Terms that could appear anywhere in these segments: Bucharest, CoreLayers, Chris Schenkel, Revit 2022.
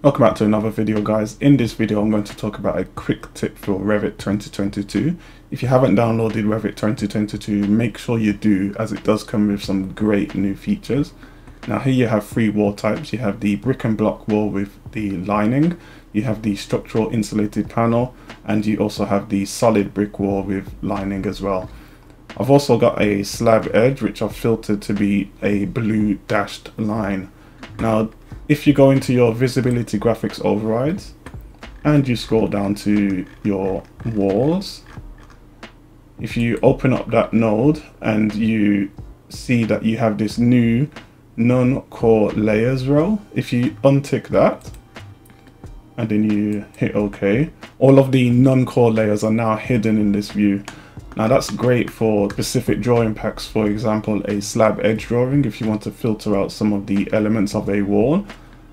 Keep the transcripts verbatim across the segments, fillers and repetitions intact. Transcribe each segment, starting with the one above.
Welcome back to another video, guys. In this video I'm going to talk about a quick tip for Revit twenty twenty-two. If you haven't downloaded Revit twenty twenty-two, make sure you do, as it does come with some great new features. Now here you have three wall types. You have the brick and block wall with the lining, you have the structural insulated panel, and you also have the solid brick wall with lining as well. I've also got a slab edge which I've filtered to be a blue dashed line. Now if you go into your visibility graphics overrides and you scroll down to your walls, if you open up that node and you see that you have this new non-core layers row, if you untick that and then you hit OK, all of the non-core layers are now hidden in this view. Now that's great for specific drawing packs, for example a slab edge drawing, if you want to filter out some of the elements of a wall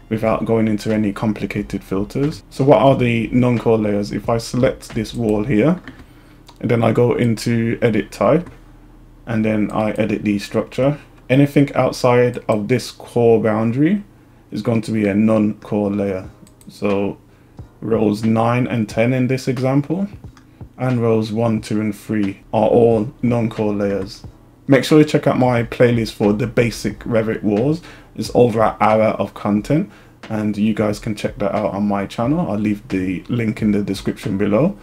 without going into any complicated filters. So what are the non-core layers? If I select this wall here and then I go into edit type and then I edit the structure, anything outside of this core boundary is going to be a non-core layer. So rows nine and ten in this example, and rows one, two and three are all non-core layers. Make sure you check out my playlist for the basic Revit walls. It's over an hour of content and you guys can check that out on my channel. I'll leave the link in the description below.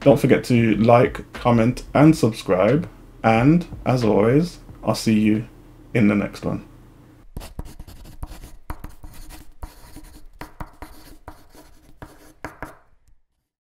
Don't forget to like, comment and subscribe, and as always I'll see you in the next one.